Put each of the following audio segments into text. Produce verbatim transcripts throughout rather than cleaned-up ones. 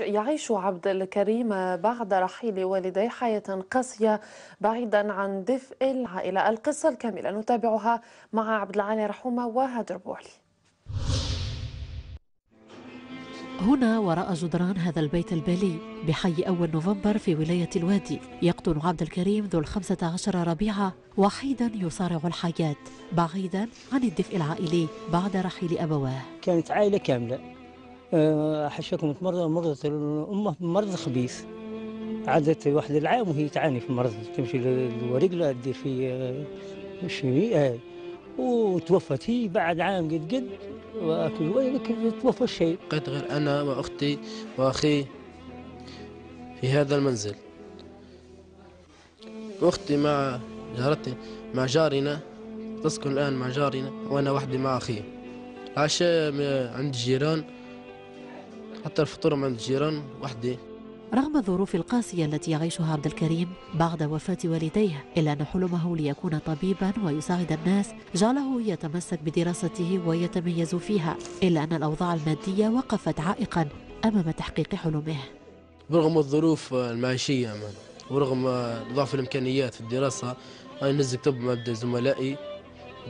يعيش عبد الكريم بعد رحيل والديه حياة قاسية بعيدا عن دفء العائلة. القصة الكاملة نتابعها مع عبد العالي رحومة وهاد ربوعلي. هنا وراء جدران هذا البيت البالي بحي أول نوفمبر في ولاية الوادي، يقطن عبد الكريم ذو الخمسة عشر ربيعة وحيدا يصارع الحياة بعيدا عن الدفء العائلي بعد رحيل أبواه. كانت عائلة كاملة، حشاكم تمرض مرضت الأمه بمرض خبيث، عادت واحد العام وهي تعاني في المرض، تمشي لوريقلة تدير في الشيء وتوفت هي بعد عام قد قد وكل ويلك توفى الشيء. بقيت غير أنا وأختي وأخي في هذا المنزل، أختي مع جارتي مع جارنا تسكن الآن مع جارنا، وأنا وحدي مع أخي. العشاء عند الجيران، حتى الفطور عند الجيران وحدي. رغم الظروف القاسية التي يعيشها عبد الكريم بعد وفاة والديه، إلا أن حلمه ليكون طبيبا ويساعد الناس جعله يتمسك بدراسته ويتميز فيها، إلا أن الأوضاع المادية وقفت عائقا أمام تحقيق حلمه. برغم الظروف المعيشية ورغم ضعف الإمكانيات في الدراسة، أنا نزل طب مع زملائي،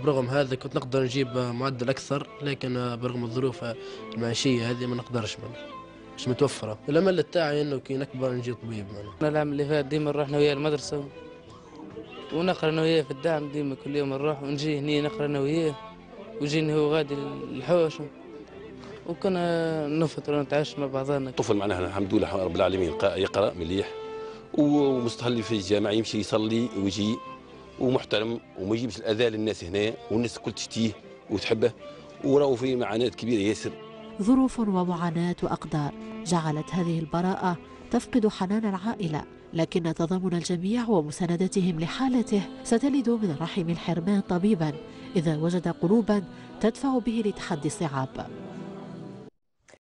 برغم هذا كنت نقدر نجيب معدل أكثر، لكن برغم الظروف المعيشية هذه ما نقدرش منه. مش متوفرة. الأمل تاعي إنه كي نكبر نجي طبيب. أنا العام اللي فات ديما نروح أنا وياه المدرسة ونقرا أنا وياه في الدعم، ديما كل يوم نروح ونجي هني نقرا أنا وياه ويجيني هو غادي الحوش، وكنا نفطر ونتعشى مع بعضنا. الطفل معناها الحمد لله رب العالمين يقرأ مليح ومستهل في الجامعة، يمشي يصلي ويجي ومحترم وما يجيبش الأذى للناس هنا، والناس الكل تشتيه وتحبه، وراهو في معاناة كبيرة ياسر. ظروف ومعاناة وأقدار جعلت هذه البراءة تفقد حنان العائلة، لكن تضامن الجميع ومساندتهم لحالته ستلد من رحم الحرمان طبيبا إذا وجد قلوبا تدفع به لتحدي الصعاب.